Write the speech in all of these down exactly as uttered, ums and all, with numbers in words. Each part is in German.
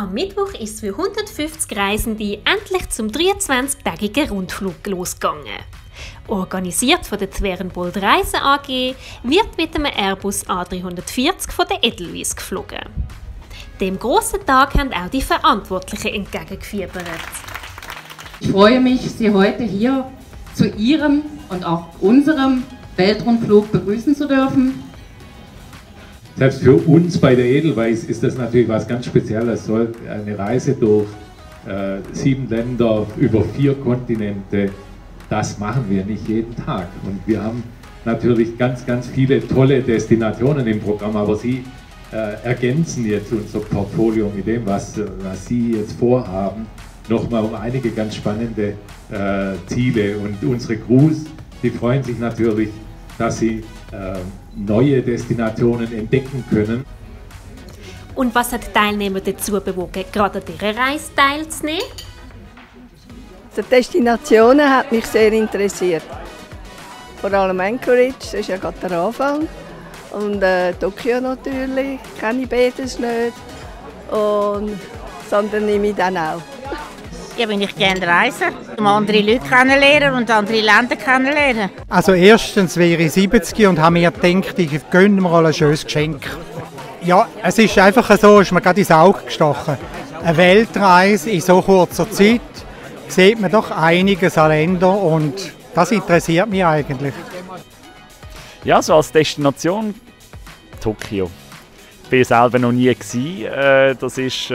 Am Mittwoch ist für hundertfünfzig Reisende endlich zum dreiundzwanzigtägigen Rundflug losgegangen. Organisiert von der Twerenbold Reisen A G wird mit einem Airbus A drei vierzig von der Edelweiss geflogen. Dem grossen Tag haben auch die Verantwortlichen entgegengefiebert. Ich freue mich, Sie heute hier zu Ihrem und auch unserem Weltrundflug begrüßen zu dürfen. Selbst für uns bei der Edelweiss ist das natürlich was ganz Spezielles. Eine Reise durch äh, sieben Länder, über vier Kontinente, das machen wir nicht jeden Tag. Und wir haben natürlich ganz, ganz viele tolle Destinationen im Programm, aber Sie äh, ergänzen jetzt unser Portfolio mit dem, was, was Sie jetzt vorhaben, nochmal um einige ganz spannende äh, Ziele. Und unsere Crews, die freuen sich natürlich, dass sie äh, neue Destinationen entdecken können. Und was hat die Teilnehmer dazu bewogen, gerade an dieser Reise teilzunehmen? Die Destinationen hat mich sehr interessiert. Vor allem Anchorage, das ist ja gerade der Anfang. Und äh, Tokio natürlich, kenne ich beides nicht. Und das andere nehme ich dann auch. Ja, bin ich gerne reisen, um andere Leute kennenlernen und andere Länder kennenlernen. Also erstens wäre ich siebzig und habe mir gedacht, ich gönne mir ein schönes Geschenk. Ja, es ist einfach so, ist mir gerade ins Auge gestochen. Eine Weltreise in so kurzer Zeit, sieht man doch einiges an Ländern und das interessiert mich eigentlich. Ja, so als Destination Tokio. Ich war selber noch nie gewesen. Das ist...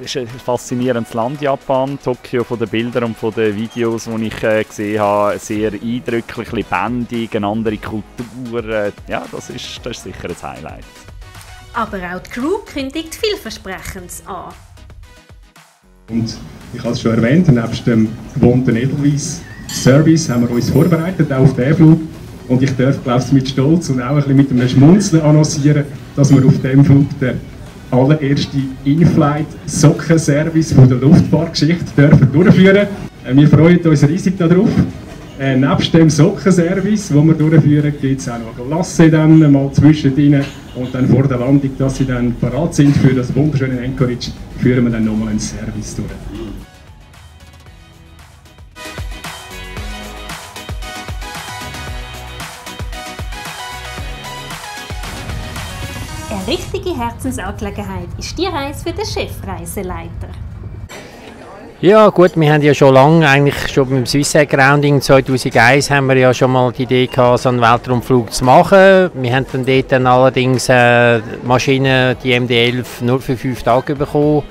Es ist ein faszinierendes Land, Japan. Tokio, von den Bildern und von den Videos, die ich äh, gesehen habe, sehr eindrücklich, lebendig, eine andere Kultur. Äh, ja, das ist, das ist sicher ein Highlight. Aber auch die Crew kündigt vielversprechendes an. Und ich habe es schon erwähnt, nebst dem gewohnten Edelweiss-Service haben wir uns vorbereitet auf den Flug. Und ich darf, glaube ich, mit Stolz und auch ein bisschen mit einem Schmunzeln annoncieren, dass wir auf dem Flug den allererste In-Flight-Socken-Service der Luftfahrtgeschichte dürfen durchführen. Wir freuen uns riesig darauf. Äh, nebst dem Sockenservice, den wir durchführen, gibt es auch noch Glasse dann mal zwischendrin und dann vor der Landung, dass sie dann parat sind für das wunderschöne Anchorage, führen wir dann nochmal einen Service durch. Eine richtige Herzensangelegenheit ist die Reise für den Chefreiseleiter. Ja gut, wir haben ja schon lange, eigentlich schon beim Swissair Grounding zweitausendeins haben wir ja schon mal die Idee gehabt, so einen Weltraumflug zu machen. Wir haben dann dort dann allerdings äh, Maschinen, die M D elf, nur für fünf Tage bekommen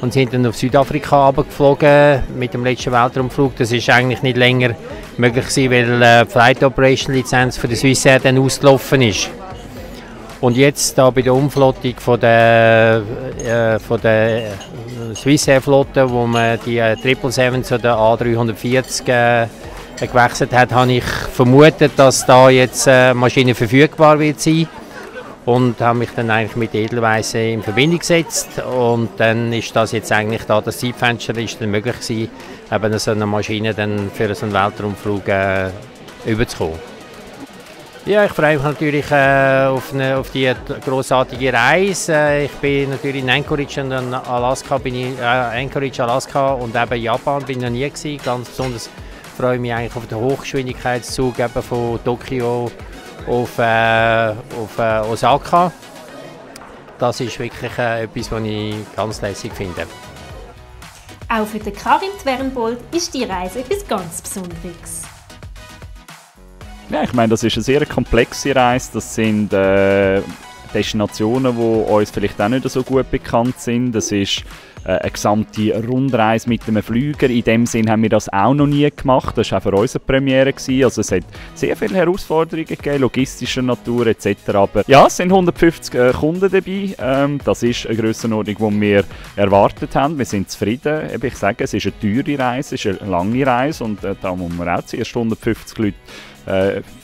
und sind dann auf Südafrika runtergeflogen mit dem letzten Weltraumflug. Das ist eigentlich nicht länger möglich gewesen, weil äh, die Flight Operation Lizenz für den Swissair dann ausgelaufen ist. Und jetzt da bei der Umflottung von der, äh, von der Swissair-Flotte, wo man die sieben sieben sieben zu der A drei vierzig äh, gewechselt hat, habe ich vermutet, dass da jetzt äh, Maschine verfügbar wird sein. Und habe mich dann eigentlich mit Edelweiss in Verbindung gesetzt. Und dann ist das jetzt eigentlich da, das Zeitfenster ist dann möglich gewesen, eben so eine Maschine dann für so einen Weltraumflug äh, überzukommen. Ja, ich freue mich natürlich äh, auf, eine, auf die grossartige Reise. Äh, ich bin natürlich in Anchorage und in Alaska, bin ich, äh, Anchorage, Alaska und eben Japan bin ich noch nie gewesen. Ganz besonders freue ich mich eigentlich auf den Hochgeschwindigkeitszug eben von Tokio auf, äh, auf äh, Osaka. Das ist wirklich äh, etwas, was ich ganz lässig finde. Auch für Karin Twernbold ist die Reise etwas ganz Besonderes. Ja, ich meine, das ist eine sehr komplexe Reise. Das sind äh, Destinationen, die uns vielleicht auch nicht so gut bekannt sind. Das ist äh, eine gesamte Rundreise mit einem Flüger. In dem Sinn haben wir das auch noch nie gemacht. Das war auch für uns eine Premiere gewesen. Also es hat sehr viele Herausforderungen gegeben, logistischer Natur et cetera. Aber ja, es sind hundertfünfzig äh, Kunden dabei. Ähm, das ist eine Grössenordnung, die wir erwartet haben. Wir sind zufrieden. Ich sage, es ist eine teure Reise, es ist eine lange Reise und äh, da muss man auch zuerst hundertfünfzig Leute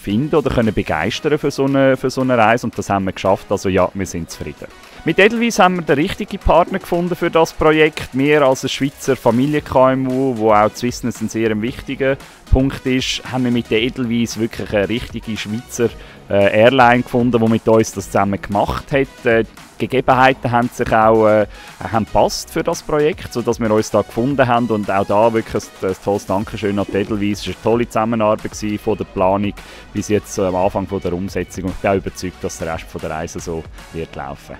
finden oder können begeistern für so, eine, für so eine Reise und das haben wir geschafft, also ja, wir sind zufrieden. Mit Edelweiss haben wir den richtigen Partner gefunden für das Projekt. Wir als eine Schweizer Familien K M U, wo auch Swissness einen sehr wichtigen Punkt ist, haben wir mit der Edelweiss wirklich eine richtige Schweizer äh, Airline gefunden, die mit uns das zusammen gemacht hat. Äh, die Gegebenheiten haben sich auch äh, haben gepasst für das Projekt, sodass wir uns da gefunden haben. Und auch da wirklich ein, ein tolles Dankeschön an die Edelweiss. Es war eine tolle Zusammenarbeit gewesen, von der Planung bis jetzt am Anfang von der Umsetzung. Und ich bin auch überzeugt, dass der Rest von der Reise so wird laufen.